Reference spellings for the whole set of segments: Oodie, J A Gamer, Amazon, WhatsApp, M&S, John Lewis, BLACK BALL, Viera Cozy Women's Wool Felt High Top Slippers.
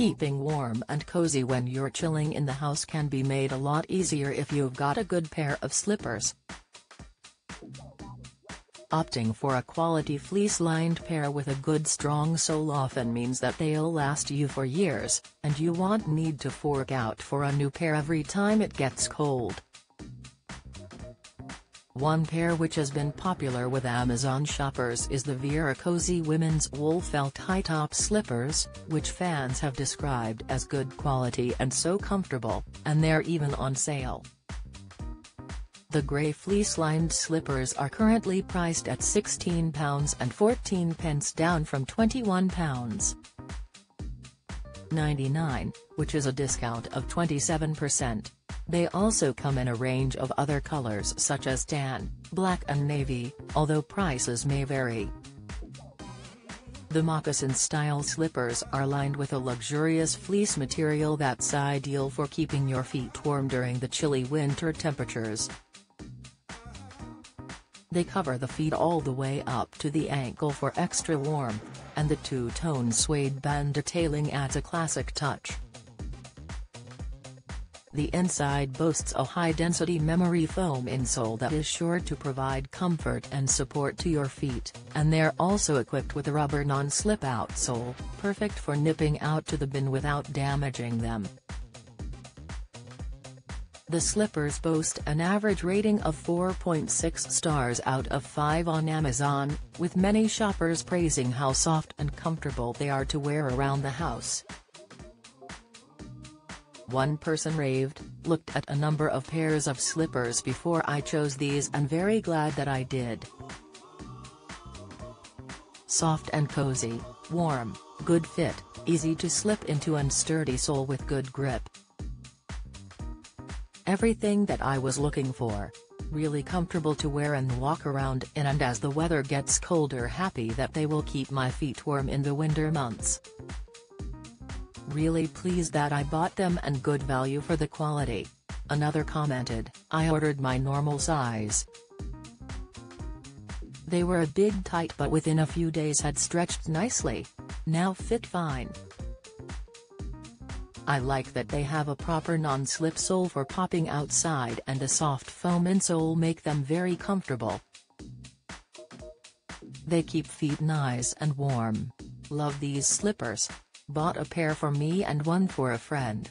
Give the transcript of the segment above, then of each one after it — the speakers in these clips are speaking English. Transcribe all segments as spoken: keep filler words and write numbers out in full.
Keeping warm and cozy when you're chilling in the house can be made a lot easier if you've got a good pair of slippers. Opting for a quality fleece-lined pair with a good strong sole often means that they'll last you for years, and you won't need to fork out for a new pair every time it gets cold. One pair which has been popular with Amazon shoppers is the Viera Cozy Women's Wool Felt High Top Slippers, which fans have described as good quality and so comfortable, and they're even on sale. The grey fleece-lined slippers are currently priced at sixteen pounds fourteen, down from twenty-one pounds ninety-nine, which is a discount of twenty-seven percent. They also come in a range of other colors such as tan, black and navy, although prices may vary. The moccasin-style slippers are lined with a luxurious fleece material that's ideal for keeping your feet warm during the chilly winter temperatures. They cover the feet all the way up to the ankle for extra warmth, and the two-tone suede band detailing adds a classic touch. The inside boasts a high-density memory foam insole that is sure to provide comfort and support to your feet, and they're also equipped with a rubber non-slip outsole, perfect for nipping out to the bin without damaging them. The slippers boast an average rating of four point six stars out of five on Amazon, with many shoppers praising how soft and comfortable they are to wear around the house. One person raved, "Looked at a number of pairs of slippers before I chose these and very glad that I did. Soft and cozy, warm, good fit, easy to slip into and sturdy sole with good grip. Everything that I was looking for. Really comfortable to wear and walk around in, and as the weather gets colder, happy that they will keep my feet warm in the winter months. Really pleased that I bought them, and good value for the quality." Another commented, "I ordered my normal size. They were a bit tight, but within a few days had stretched nicely. Now fit fine. I like that they have a proper non-slip sole for popping outside, and a soft foam insole make them very comfortable. They keep feet nice and warm. Love these slippers. Bought a pair for me and one for a friend.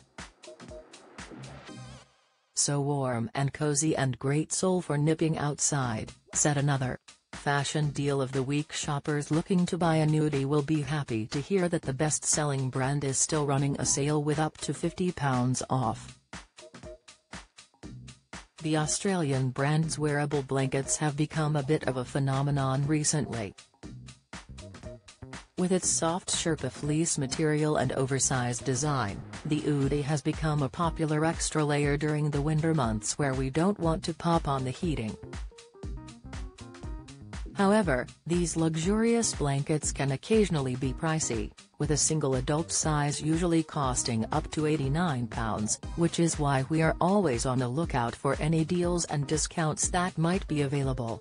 So warm and cozy and great sole for nipping outside," said another. Fashion deal of the week: shoppers looking to buy a Oodie will be happy to hear that the best-selling brand is still running a sale with up to fifty pounds off. The Australian brand's wearable blankets have become a bit of a phenomenon recently. With its soft Sherpa fleece material and oversized design, the Oodie has become a popular extra layer during the winter months where we don't want to pop on the heating. However, these luxurious blankets can occasionally be pricey, with a single adult size usually costing up to eighty-nine pounds, which is why we are always on the lookout for any deals and discounts that might be available.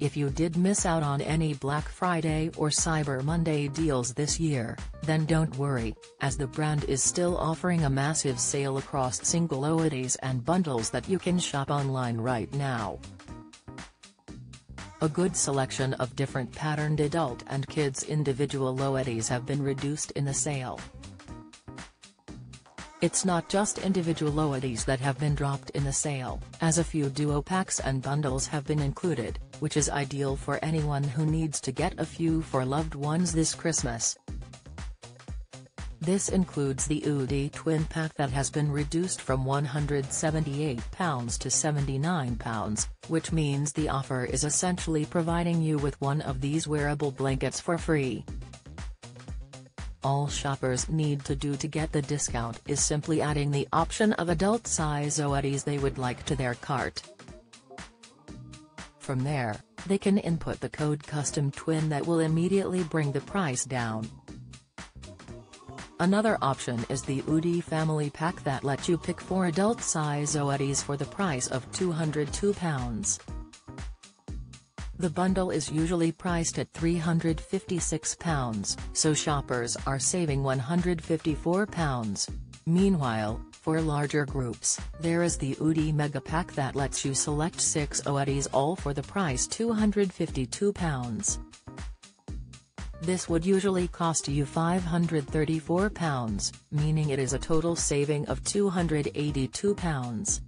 If you did miss out on any Black Friday or Cyber Monday deals this year, then don't worry, as the brand is still offering a massive sale across single Oodies and bundles that you can shop online right now. A good selection of different patterned adult and kids individual Oodies have been reduced in the sale. It's not just individual Oodies that have been dropped in the sale, as a few duo packs and bundles have been included, which is ideal for anyone who needs to get a few for loved ones this Christmas. This includes the Oodie twin pack that has been reduced from one hundred seventy-eight pounds to seventy-nine pounds, which means the offer is essentially providing you with one of these wearable blankets for free. All shoppers need to do to get the discount is simply adding the option of adult-size Oodies they would like to their cart. From there, they can input the code CUSTOM TWIN that will immediately bring the price down. Another option is the Oodie Family Pack that lets you pick four adult-size Oodies for the price of two hundred two pounds. The bundle is usually priced at three hundred fifty-six pounds, so shoppers are saving one hundred fifty-four pounds. Meanwhile, for larger groups, there is the Oodie Mega Pack that lets you select six Oodies all for the price two hundred fifty-two pounds. This would usually cost you five hundred thirty-four pounds, meaning it is a total saving of two hundred eighty-two pounds.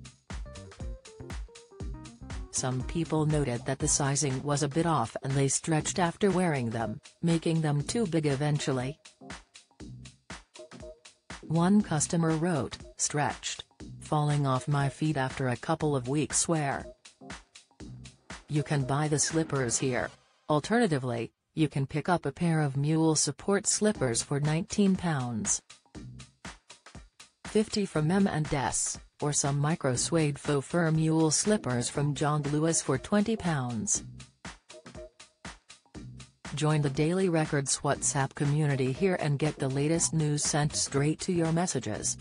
Some people noted that the sizing was a bit off and they stretched after wearing them, making them too big eventually. One customer wrote, "Stretched. Falling off my feet after a couple of weeks wear." You can buy the slippers here. Alternatively, you can pick up a pair of mule support slippers for nineteen pounds fifty from M and S, or some micro suede faux fur mule slippers from John Lewis for twenty pounds. Join the Daily Record's WhatsApp community here and get the latest news sent straight to your messages.